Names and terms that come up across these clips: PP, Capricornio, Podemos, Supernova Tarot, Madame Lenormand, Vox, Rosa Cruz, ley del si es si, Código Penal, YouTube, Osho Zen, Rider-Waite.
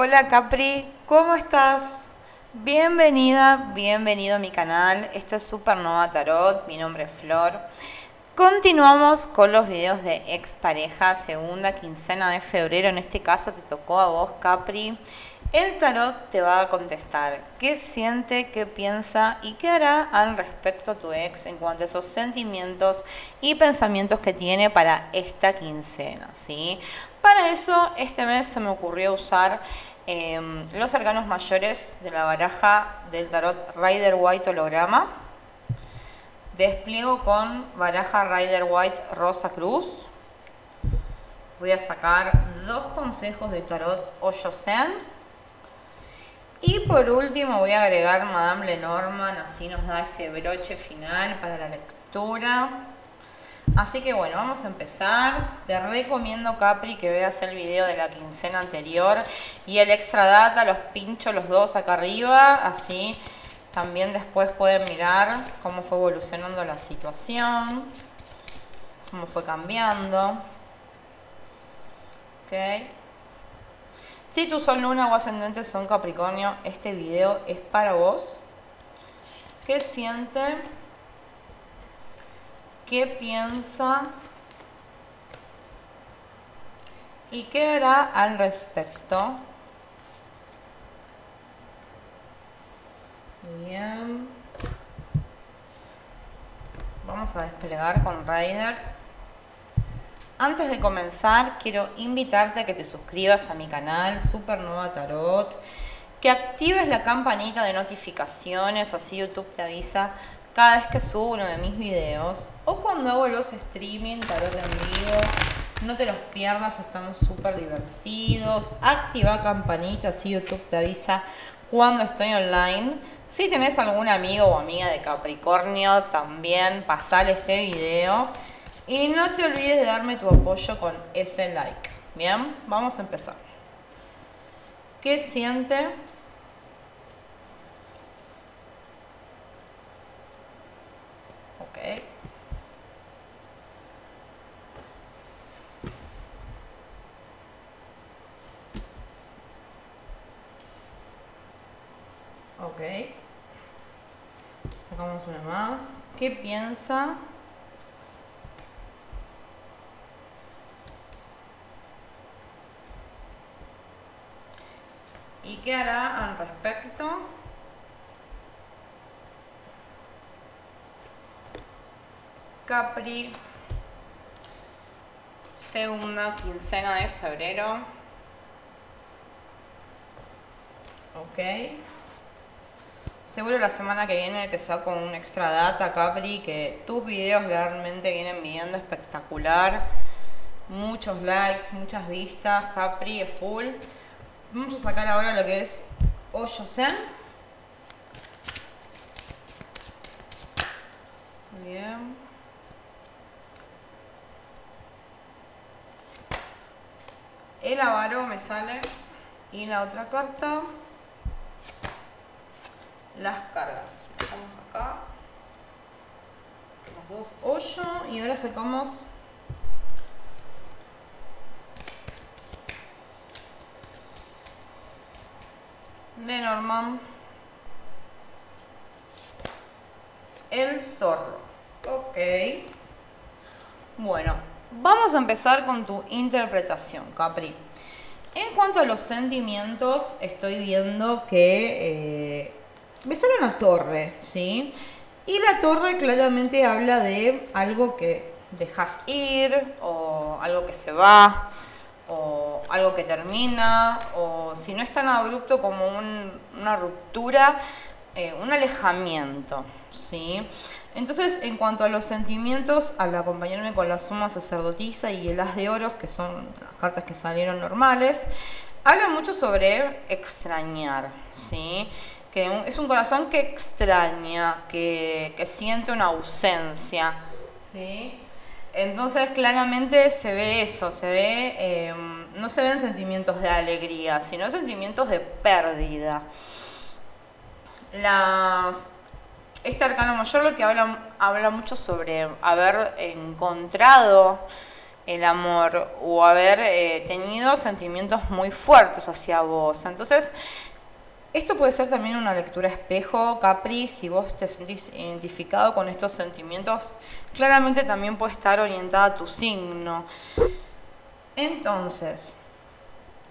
Hola Capri, ¿cómo estás? Bienvenida, bienvenido a mi canal. Esto es Supernova Tarot, mi nombre es Flor. Continuamos con los videos de expareja, segunda quincena de febrero. En este caso te tocó a vos, Capri. El tarot te va a contestar qué siente, qué piensa y qué hará al respecto tu ex en cuanto a esos sentimientos y pensamientos que tiene para esta quincena, ¿sí? Para eso, este mes se me ocurrió usar los arcanos mayores de la baraja del tarot Rider-Waite holograma. Despliego con baraja Rider-Waite Rosa Cruz. Voy a sacar dos consejos del tarot Osho Zen. Y por último voy a agregar Madame Lenormand, así nos da ese broche final para la lectura. Así que bueno, vamos a empezar. Te recomiendo, Capri, que veas el video de la quincena anterior y el extra data, los pincho los dos acá arriba, así también después pueden mirar cómo fue evolucionando la situación, cómo fue cambiando. Okay. Si tu sol, luna o ascendente son Capricornio, este video es para vos. ¿Qué siente? ¿Qué piensa? ¿Y qué hará al respecto? Bien. Vamos a desplegar con Rider. Antes de comenzar, quiero invitarte a que te suscribas a mi canal Supernova Tarot, que actives la campanita de notificaciones, así YouTube te avisa cada vez que subo uno de mis videos o cuando hago los streaming tarot en vivo. No te los pierdas, están súper divertidos. Activa campanita, así YouTube te avisa cuando estoy online. Si tenés algún amigo o amiga de Capricornio, también pasale este video. Y no te olvides de darme tu apoyo con ese like. Bien, vamos a empezar. ¿Qué siente? Ok. Ok. Sacamos una más. ¿Qué piensa? ¿Y qué hará al respecto? Capri, segunda quincena de febrero. Ok. Seguro la semana que viene te saco un extra data, Capri, que tus videos realmente vienen viniendo espectacular. Muchos likes, muchas vistas, Capri, es full. Vamos a sacar ahora lo que es Osho Zen. Bien. El avaro me sale. Y la otra carta. Las cargas. Sacamos acá. Los dos Osho. Y ahora sacamos Lenormand, el zorro. Ok. Bueno, vamos a empezar con tu interpretación, Capri. En cuanto a los sentimientos, estoy viendo que me sale una torre, ¿sí? Y la torre claramente habla de algo que dejas ir, o algo que se va, o algo que termina, o si no es tan abrupto como una ruptura, un alejamiento, ¿sí? Entonces, en cuanto a los sentimientos, al acompañarme con la suma sacerdotisa y el as de oros, que son las cartas que salieron normales, habla mucho sobre extrañar, ¿sí? Que es un corazón que extraña, que siente una ausencia, ¿sí? Entonces claramente se ve eso, se ve, no se ven sentimientos de alegría, sino sentimientos de pérdida. Este arcano mayor lo que habla mucho sobre haber encontrado el amor o haber tenido sentimientos muy fuertes hacia vos. Entonces, esto puede ser también una lectura espejo, Capri. Si vos te sentís identificado con estos sentimientos, claramente también puede estar orientada a tu signo. Entonces,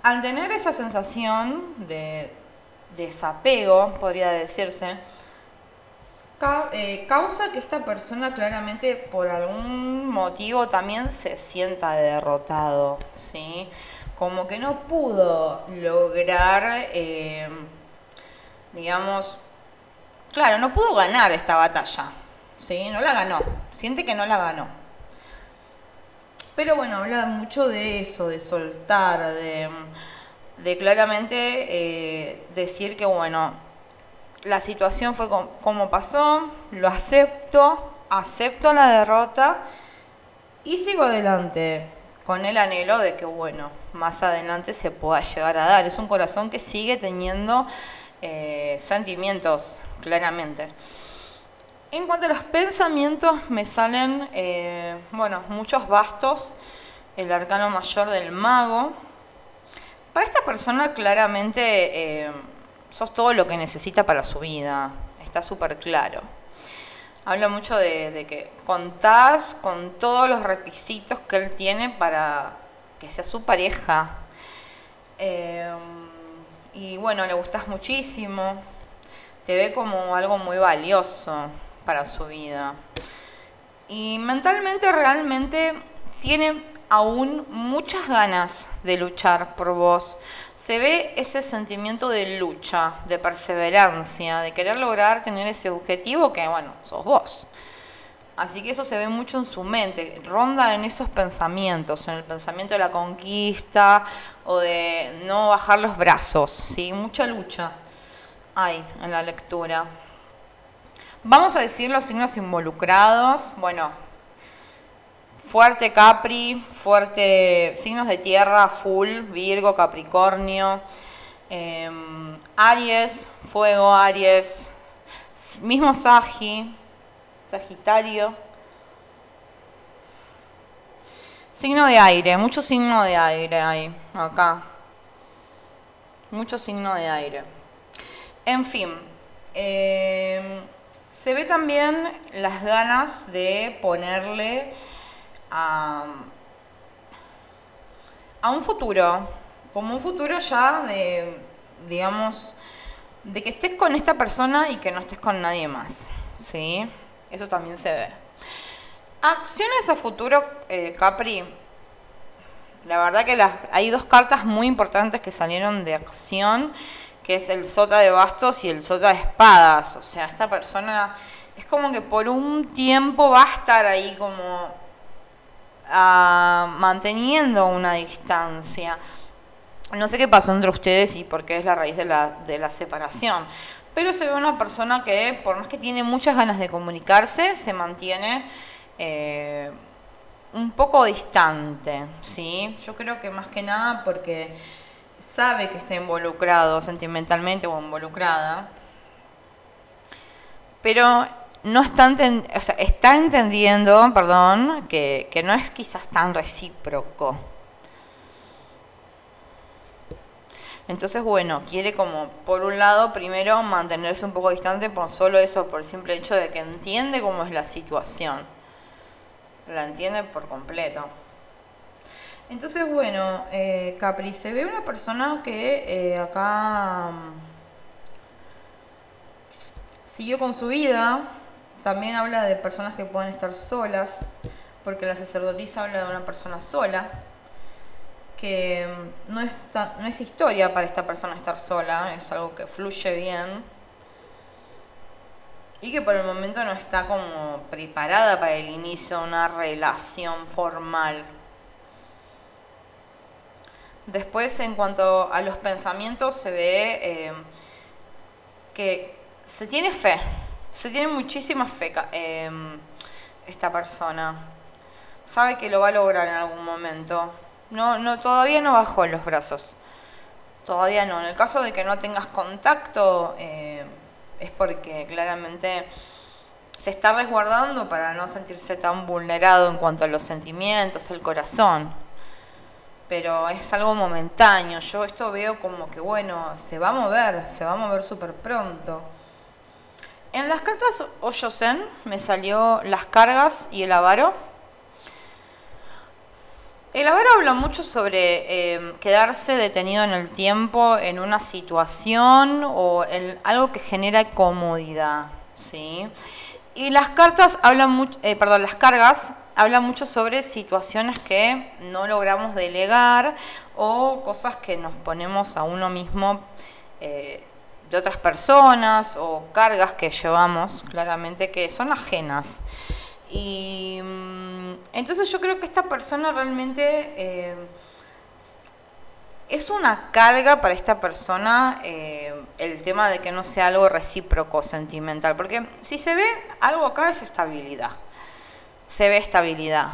al tener esa sensación de desapego, podría decirse, causa que esta persona claramente por algún motivo también se sienta derrotado, ¿sí? Como que no pudo lograr, digamos, claro, no pudo ganar esta batalla, ¿sí? No la ganó, siente que no la ganó. Pero bueno, habla mucho de eso, de soltar, de claramente decir que bueno, la situación fue como pasó, lo acepto, acepto la derrota y sigo adelante con el anhelo de que, bueno, más adelante se pueda llegar a dar. Es un corazón que sigue teniendo sentimientos, claramente. En cuanto a los pensamientos, me salen, bueno, muchos bastos, el arcano mayor del mago. Para esta persona, claramente, sos todo lo que necesita para su vida, está súper claro. Habla mucho de que contás con todos los requisitos que él tiene para que sea su pareja. Y bueno, le gustás muchísimo, te ve como algo muy valioso para su vida. Y mentalmente realmente tiene aún muchas ganas de luchar por vos. Se ve ese sentimiento de lucha, de perseverancia, de querer lograr tener ese objetivo que, bueno, sos vos. Así que eso se ve mucho en su mente, ronda en esos pensamientos, en el pensamiento de la conquista o de no bajar los brazos, ¿sí? Mucha lucha hay en la lectura. Vamos a decir los signos involucrados. Bueno, fuerte Capri, fuerte signos de tierra, full, Virgo, Capricornio, Aries, fuego, Aries, mismo Sagitario. Signo de aire, mucho signo de aire hay acá. Mucho signo de aire. En fin, se ve también las ganas de ponerle a un futuro, como un futuro ya de, digamos, de que estés con esta persona y que no estés con nadie más, ¿sí? Eso también se ve. Acciones a futuro, Capri. La verdad que hay dos cartas muy importantes que salieron de acción, que es el sota de bastos y el sota de espadas. O sea, esta persona es como que por un tiempo va a estar ahí como manteniendo una distancia. No sé qué pasó entre ustedes y por qué es la raíz de la separación, pero se ve una persona que por más que tiene muchas ganas de comunicarse, se mantiene un poco distante, ¿sí? Yo creo que más que nada porque sabe que está involucrado sentimentalmente o involucrada, pero no está, o sea, está entendiendo, perdón, que no es quizás tan recíproco. Entonces, bueno, quiere como, por un lado, primero mantenerse un poco distante por solo eso, por el simple hecho de que entiende cómo es la situación. La entiende por completo. Entonces, bueno, Capri, se ve una persona que acá siguió con su vida. También habla de personas que pueden estar solas, porque la sacerdotisa habla de una persona sola, que no es historia para esta persona estar sola, es algo que fluye bien y que por el momento no está como preparada para el inicio de una relación formal. Después, en cuanto a los pensamientos, se ve que se tiene fe. Se tiene muchísima fe esta persona. Sabe que lo va a lograr en algún momento. No, todavía no bajó los brazos. Todavía no. En el caso de que no tengas contacto, es porque claramente Se está resguardando para no sentirse tan vulnerado en cuanto a los sentimientos, el corazón. Pero es algo momentáneo. Yo esto veo como que, bueno, se va a mover súper pronto. En las cartas Osho Zen me salió las cargas y el avaro. El avaro habla mucho sobre quedarse detenido en el tiempo, en una situación o en algo que genera comodidad, ¿sí? Y las cartas hablan mucho, las cargas hablan mucho sobre situaciones que no logramos delegar o cosas que nos ponemos a uno mismo de otras personas, o cargas que llevamos claramente que son ajenas. Y entonces yo creo que esta persona realmente es una carga para esta persona el tema de que no sea algo recíproco sentimental, porque si se ve algo acá es estabilidad. Se ve estabilidad.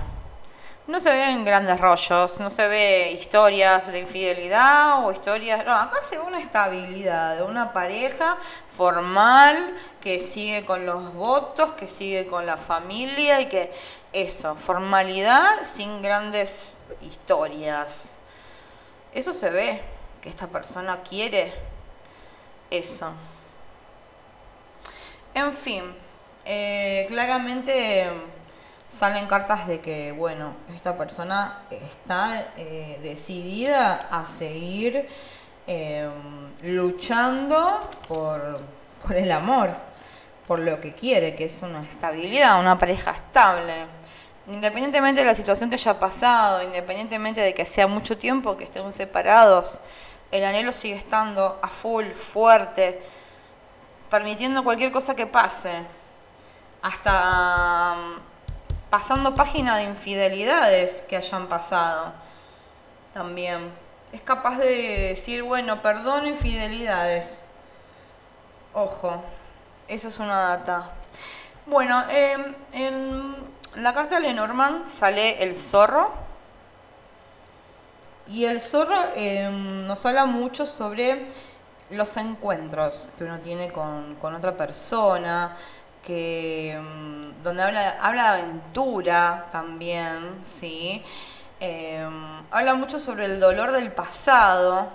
No se ven grandes rollos, no se ve historias de infidelidad o historias... No, acá se ve una estabilidad de una pareja formal que sigue con los votos, que sigue con la familia y que... Eso, formalidad sin grandes historias. Eso se ve, que esta persona quiere eso. En fin, claramente... Salen cartas de que, bueno, esta persona está decidida a seguir luchando por el amor, por lo que quiere, que es una estabilidad, una pareja estable. Independientemente de la situación que haya pasado, independientemente de que sea mucho tiempo que estén separados, el anhelo sigue estando a full, fuerte, permitiendo cualquier cosa que pase. Hasta... pasando página de infidelidades que hayan pasado. También. Es capaz de decir, bueno, perdono infidelidades. Ojo. Eso es una data. Bueno, en la carta de Lenormand sale el zorro. Y el zorro nos habla mucho sobre los encuentros que uno tiene con otra persona. Que donde habla de aventura también, ¿sí? Habla mucho sobre el dolor del pasado,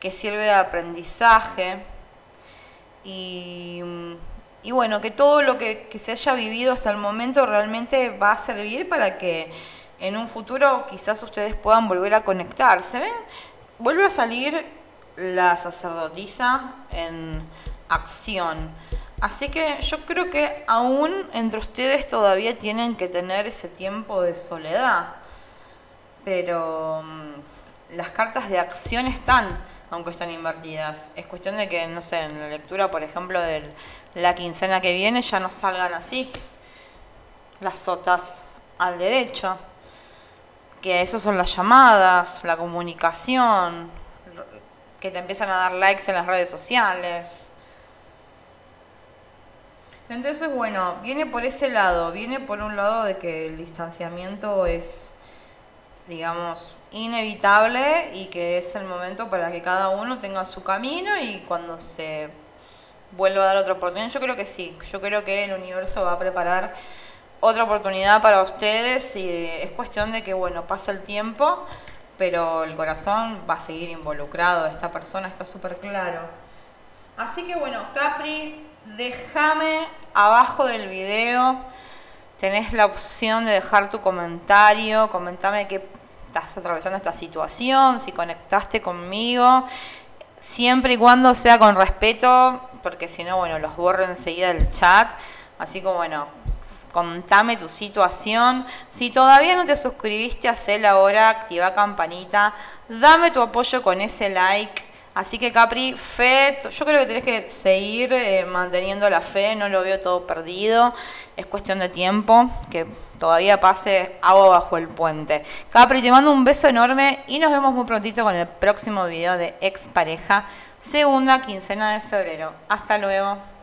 que sirve de aprendizaje. Y bueno, que todo lo que se haya vivido hasta el momento realmente va a servir para que en un futuro quizás ustedes puedan volver a conectarse. ¿Ven? Vuelve a salir la sacerdotisa en acción. Así que yo creo que aún entre ustedes todavía tienen que tener ese tiempo de soledad. Pero las cartas de acción están, aunque están invertidas. Es cuestión de que, no sé, en la lectura, por ejemplo, de la quincena que viene ya no salgan así. Las sotas al derecho. Que eso son las llamadas, la comunicación. Que te empiezan a dar likes en las redes sociales. Entonces, bueno, viene por ese lado, viene por un lado de que el distanciamiento es, digamos, inevitable y que es el momento para que cada uno tenga su camino y cuando se vuelva a dar otra oportunidad, yo creo que sí, yo creo que el universo va a preparar otra oportunidad para ustedes y es cuestión de que, bueno, pasa el tiempo, pero el corazón va a seguir involucrado, esta persona está súper claro. Así que, bueno, Capri... Déjame abajo del video, tenés la opción de dejar tu comentario, comentame qué estás atravesando esta situación, si conectaste conmigo, siempre y cuando sea con respeto, porque si no, bueno, los borro enseguida del chat, así que bueno, contame tu situación, si todavía no te suscribiste, hacelo ahora, activa campanita, dame tu apoyo con ese like. Así que Capri, fe, yo creo que tenés que seguir manteniendo la fe, no lo veo todo perdido, es cuestión de tiempo, que todavía pase agua bajo el puente. Capri, te mando un beso enorme y nos vemos muy prontito con el próximo video de Expareja, segunda quincena de febrero. Hasta luego.